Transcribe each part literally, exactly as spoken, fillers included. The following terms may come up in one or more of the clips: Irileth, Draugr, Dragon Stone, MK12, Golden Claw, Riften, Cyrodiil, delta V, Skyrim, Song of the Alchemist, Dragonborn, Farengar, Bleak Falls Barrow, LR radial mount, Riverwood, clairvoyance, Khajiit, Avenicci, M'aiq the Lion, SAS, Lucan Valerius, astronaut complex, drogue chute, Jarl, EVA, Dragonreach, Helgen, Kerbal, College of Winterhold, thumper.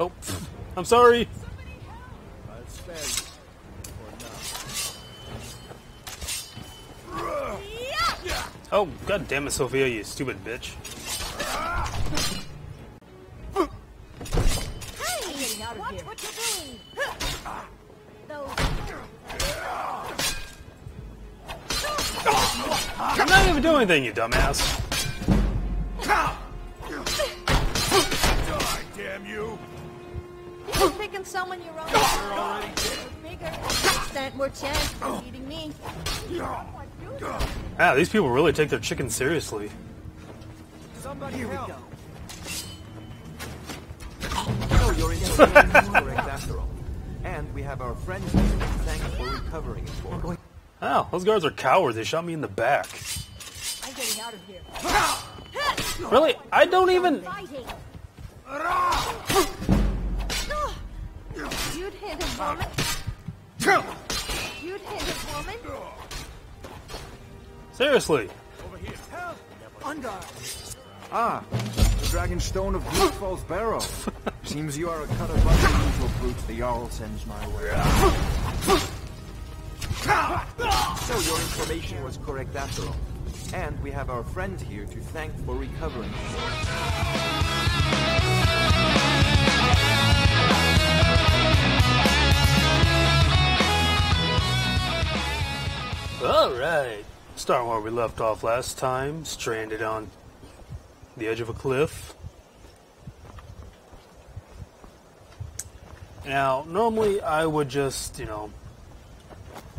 Oh, I'm sorry. I'll spare you for now. Oh, god damn it, Sophia, you stupid bitch. Hey, watch what you're doing. I'm not even doing anything, you dumbass. Die, damn you! You're picking someone your own. You're already dead. Bigger, stand more chance for eating me. Wow, these people really take their chicken seriously. Somebody here we go. So your intention is correct after all, and we have our friend here to thank for recovering it for us. Oh, those guards are cowards. They shot me in the back. I'm getting out of here. Really? I don't even... You'd hit a woman? You'd hit a woman? Seriously? Over here. Under. Ah, the Dragon Stone of Bleak Falls Barrow. Seems you are a cut above the usual brute the Jarl sends my way. So your information was correct after all, and we have our friend here to thank for recovering. Alright, starting where we left off last time, stranded on the edge of a cliff. Now, normally I would just, you know,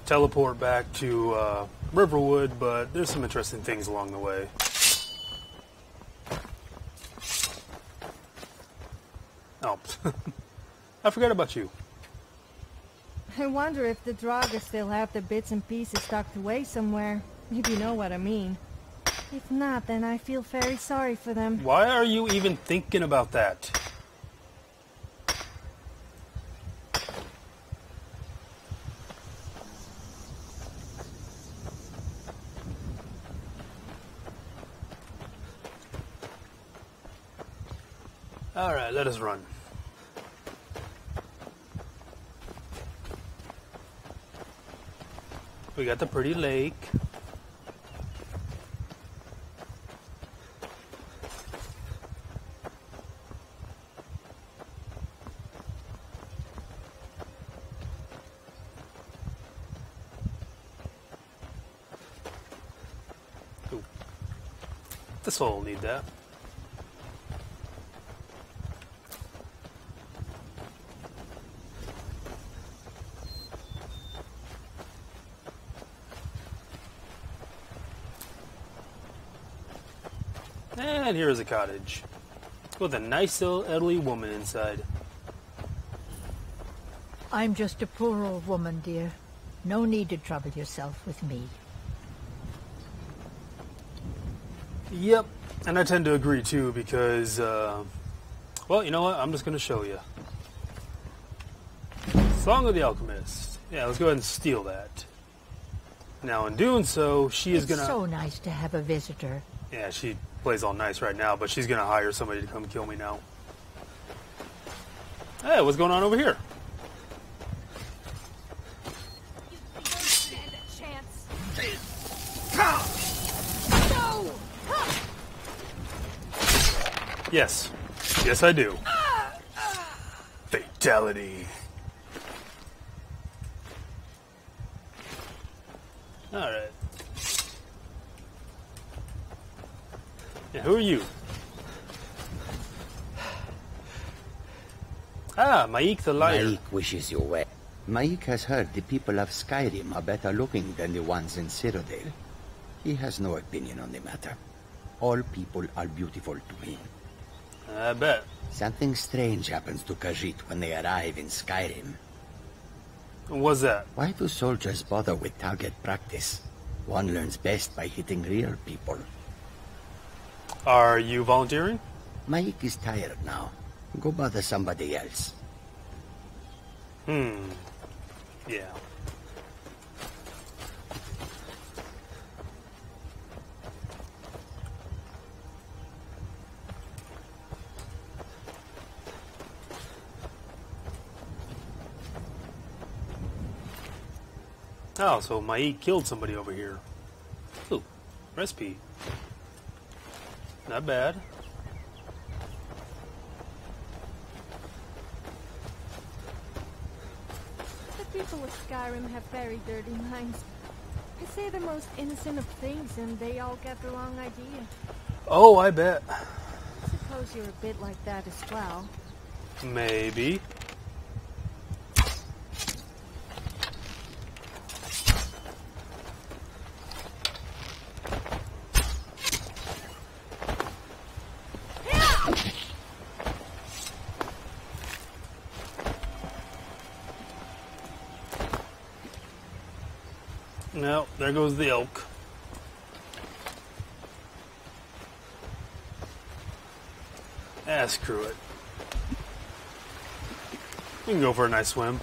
teleport back to uh, Riverwood, but there's some interesting things along the way. Oh, I forgot about you. I wonder if the Draugr still have the bits and pieces tucked away somewhere, if you know what I mean. If not, then I feel very sorry for them. Why are you even thinking about that? Alright, let us run. We got the pretty lake. Ooh. This will need that. And here is a cottage with a nice little elderly woman inside. I'm just a poor old woman, dear. No need to trouble yourself with me. Yep, and I tend to agree too because, uh, well, you know what? I'm just going to show you. Song of the Alchemist. Yeah, let's go ahead and steal that. Now, in doing so, she is going to... It's so nice to have a visitor. Yeah, she... plays all nice right now, but she's gonna hire somebody to come kill me now. Hey, what's going on over here? You don't stand a chance. No. Yes. Yes, I do. Ah. Fatality. Alright. Yeah, who are you? Ah, M'aiq the Lion. M'aiq wishes you well. M'aiq has heard the people of Skyrim are better looking than the ones in Cyrodiil. He has no opinion on the matter. All people are beautiful to him. I bet. Something strange happens to Khajiit when they arrive in Skyrim. What's that? Why do soldiers bother with target practice? One learns best by hitting real people. Are you volunteering? M'aiq is tired now. Go bother somebody else. Hmm. Yeah. Oh, so M'aiq killed somebody over here. Ooh, recipe. Not bad. The people of Skyrim have very dirty minds. They say the most innocent of things and they all get the wrong idea. Oh, I bet. I suppose you're a bit like that as well. Maybe. No, there goes the elk. Ah, screw it. We can go for a nice swim.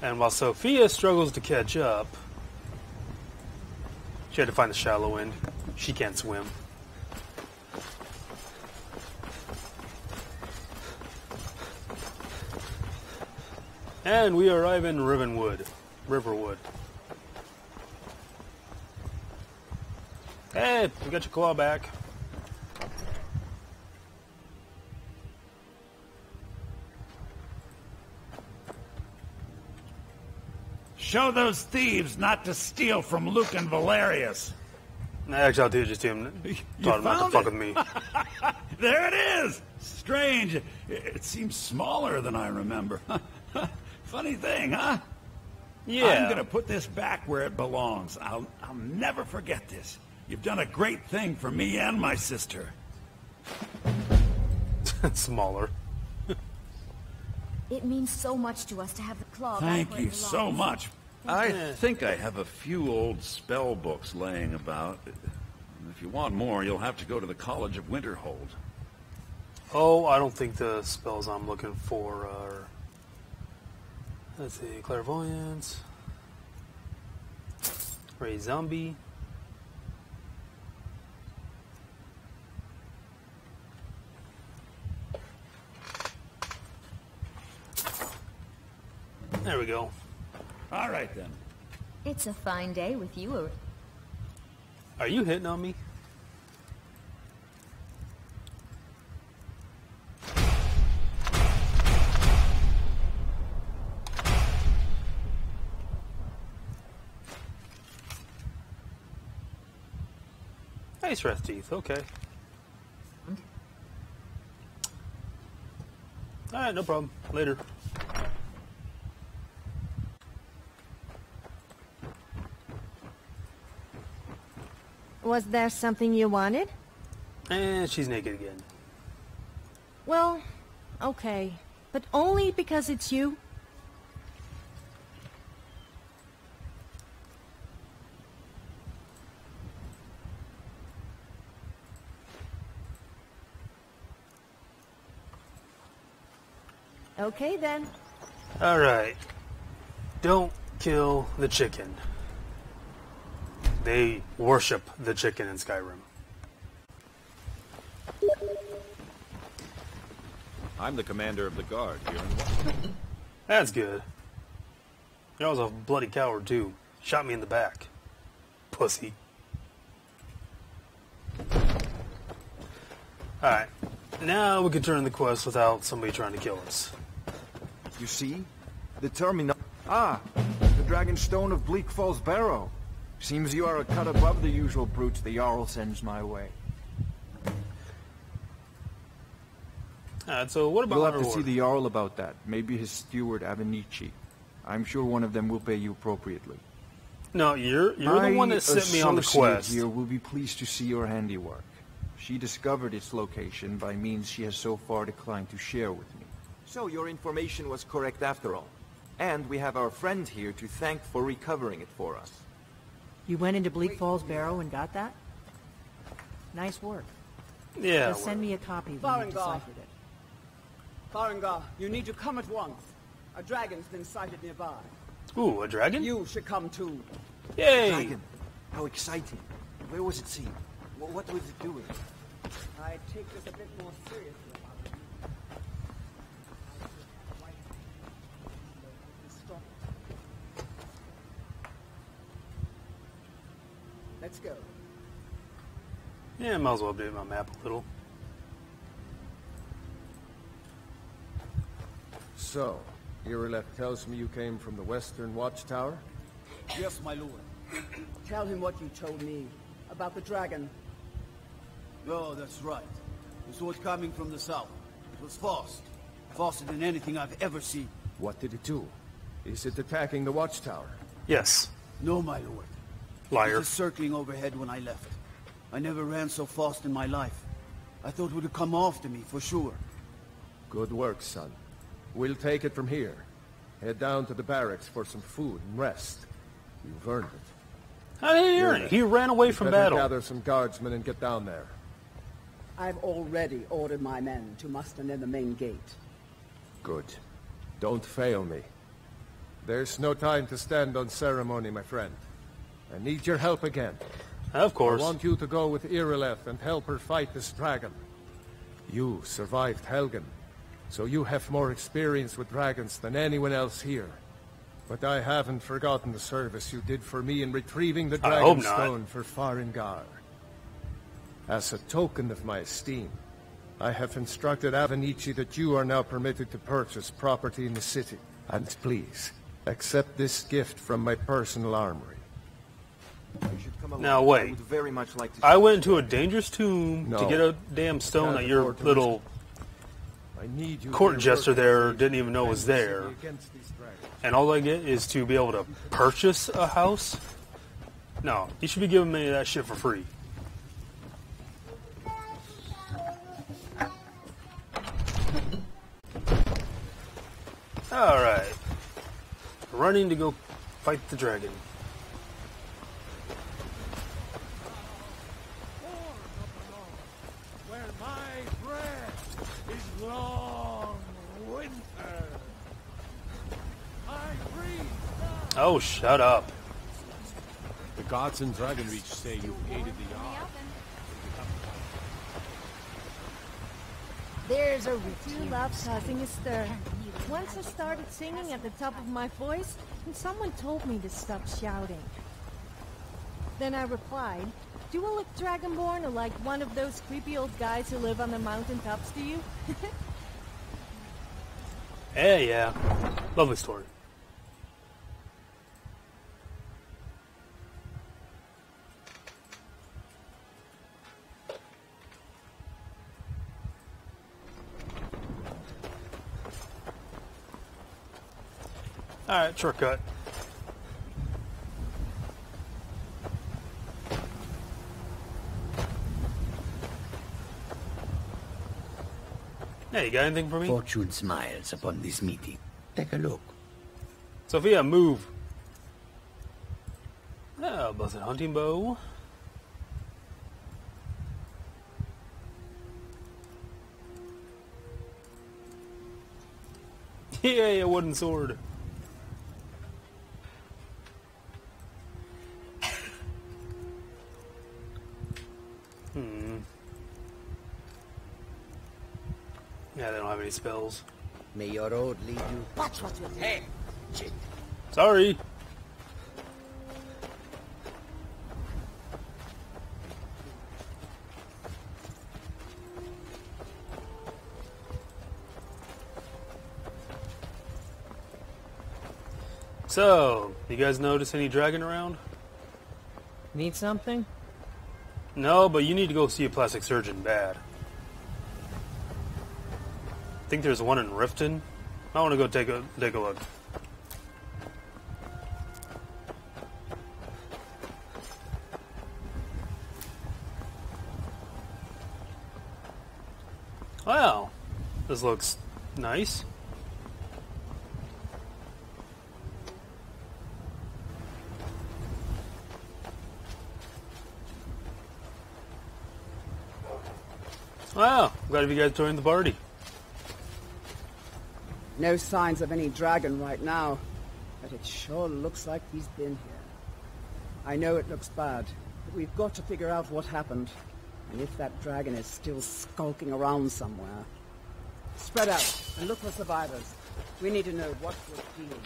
And while Sophia struggles to catch up, she had to find the shallow end. She can't swim. And we arrive in Riverwood. Riverwood. Hey, we got your claw back. Show those thieves not to steal from Lucan Valerius. Actually, I'll do just to him. Taught him not to fuck with me. There it is. Strange. It seems smaller than I remember. Funny thing, huh? Yeah. I'm gonna put this back where it belongs. I'll, I'll never forget this. You've done a great thing for me and my sister. Smaller. It means so much to us to have the claw. Thank you so much. I think I have a few old spell books laying about. If you want more, you'll have to go to the College of Winterhold. Oh, I don't think the spells I'm looking for are... Let's see, clairvoyance, ray zombie, there we go. All right then. It's a fine day with you. Or... Are you hitting on me? Ice wrath teeth, okay. Alright, no problem. Later. Was there something you wanted? Eh, she's naked again. Well, okay. But only because it's you. Okay, then. All right. Don't kill the chicken. They worship the chicken in Skyrim. I'm the commander of the guard here in Washington. That's good. I was a bloody coward, too. Shot me in the back. Pussy. All right. Now we can turn the quest without somebody trying to kill us. You see? The terminal... Ah! The Dragon Stone of Bleak Falls Barrow. Seems you are a cut above the usual brutes the Jarl sends my way. Alright, so what about You'll have reward? to see the Jarl about that. Maybe his steward, Avenicci. I'm sure one of them will pay you appropriately. No, you're, you're the one that sent me on the quest. My associate here will be pleased to see your handiwork. She discovered its location by means she has so far declined to share with me. So your information was correct after all. And we have our friend here to thank for recovering it for us. You went into Bleak Falls Barrow and got that? Nice work. Yeah. Just send me a copy when Farengar. you deciphered it. Farengar, you need to come at once. A dragon's been sighted nearby. Ooh, a dragon? You should come too. Yay! Dragon. How exciting. Where was it seen? What was it doing? I take this a bit more seriously. Let's go. Yeah, might as well update my map a little. So, Irileth tells me you came from the Western Watchtower? Yes, my lord. Tell him what you told me about the dragon. Oh, that's right. We saw it coming from the south. It was fast. Faster than anything I've ever seen. What did it do? Is it attacking the watchtower? Yes. No, my lord. Liar. It was circling overhead when I left. I never ran so fast in my life. I thought it would have come after me, for sure. Good work, son. We'll take it from here. Head down to the barracks for some food and rest. You've earned it. How did he earn it? He ran away from battle. Gather some guardsmen and get down there. I've already ordered my men to muster near the main gate. Good. Don't fail me. There's no time to stand on ceremony, my friend. I need your help again. Of course. I want you to go with Irileth and help her fight this dragon. You survived Helgen, so you have more experience with dragons than anyone else here. But I haven't forgotten the service you did for me in retrieving the Dragon Stone for Farengar. As a token of my esteem, I have instructed Avenicci that you are now permitted to purchase property in the city. And please, accept this gift from my personal armory. Now wait, I, would very much like to I went into a dangerous tomb no. to get a damn stone that your little I need you court jester there didn't even know was there. And all I get is to be able to purchase a house? No, you should be giving me that shit for free. Alright. Running to go fight the dragon. Where my breath is long winter. Oh, shut up. The gods in Dragonreach say you aided the yard. There's a routine. Nothing is stirring. Once I started singing at the top of my voice, and someone told me to stop shouting. Then I replied, do I look Dragonborn or like one of those creepy old guys who live on the mountaintops to you? Hey, yeah. Lovely story. Alright, shortcut. Hey, you got anything for me? Fortune smiles upon this meeting. Take a look. Sophia, move. Ah, oh, blessed hunting bow. Yay, a wooden sword. Yeah, they don't have any spells. May your road lead you. Watch what you hey. Shit. Sorry. So, you guys notice any dragon around? Need something? No, but you need to go see a plastic surgeon bad. I think there's one in Riften. I want to go take a take a look. Wow, this looks nice. Wow, glad you guys joined the party. No signs of any dragon right now, but it sure looks like he's been here. I know it looks bad, but we've got to figure out what happened, and if that dragon is still skulking around somewhere. Spread out and look for survivors. We need to know what was feeling.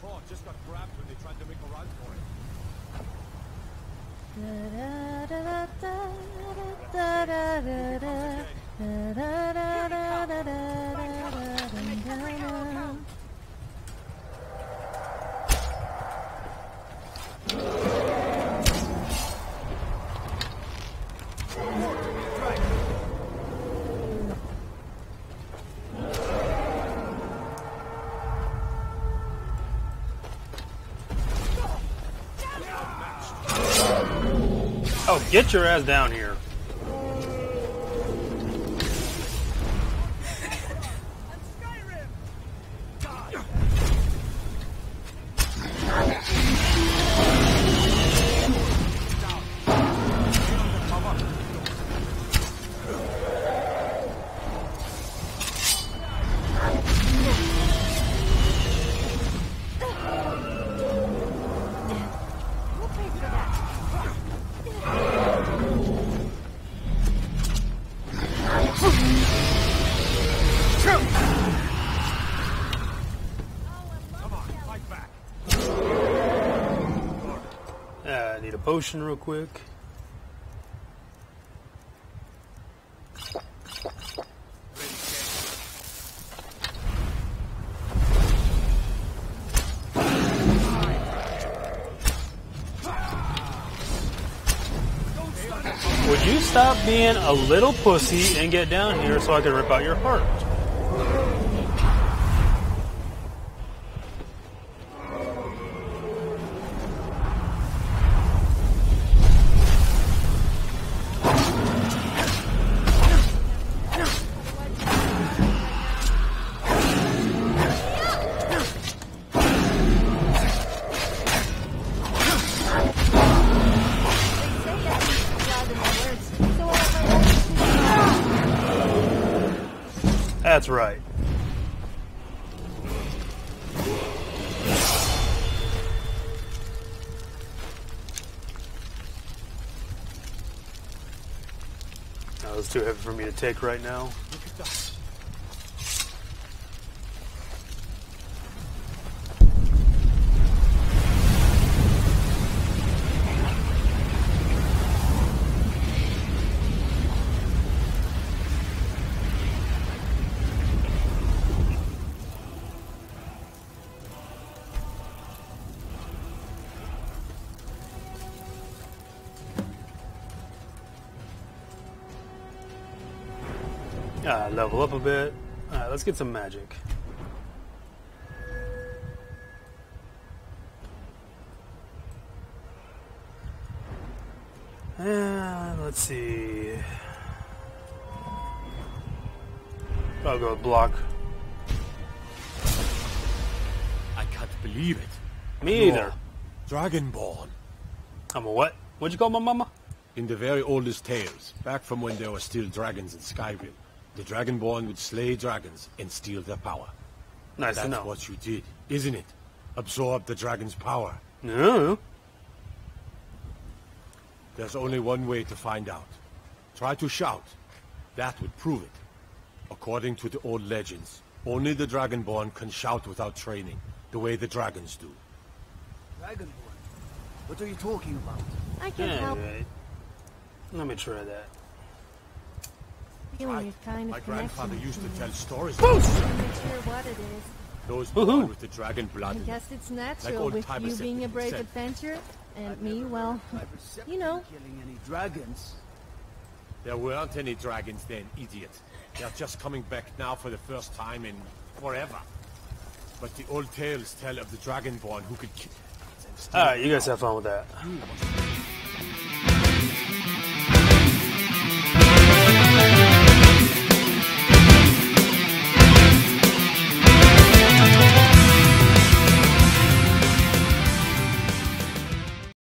paw just got grabbed when they tried to make a run for it. Oh, get your ass down here. Potion real quick. Would you stop being a little pussy and get down here so I can rip out your heart? That's right. That was too heavy for me to take right now. Uh, level up a bit. Alright, let's get some magic. Uh, let's see. I'll go with block. I can't believe it. Me You're either. Dragonborn. I'm a what? What'd you call my mama? In the very oldest tales, back from when there were still dragons in Skyrim. The Dragonborn would slay dragons and steal their power. Nice That's to know. What you did, isn't it? Absorb the dragon's power. No. There's only one way to find out. Try to shout. That would prove it. According to the old legends, only the Dragonborn can shout without training, the way the dragons do. Dragonborn? What are you talking about? I can yeah, help. Right. Let me try that. I, kind of my grandfather used to tell stories. About sure what it is. Those born with the dragon blood. I guess it's natural like with you being a brave adventurer and me, well, you know. Killing any dragons. There weren't any dragons then, idiot. They're just coming back now for the first time in forever. But the old tales tell of the Dragonborn who could kill. Alright, you guys have fun with that.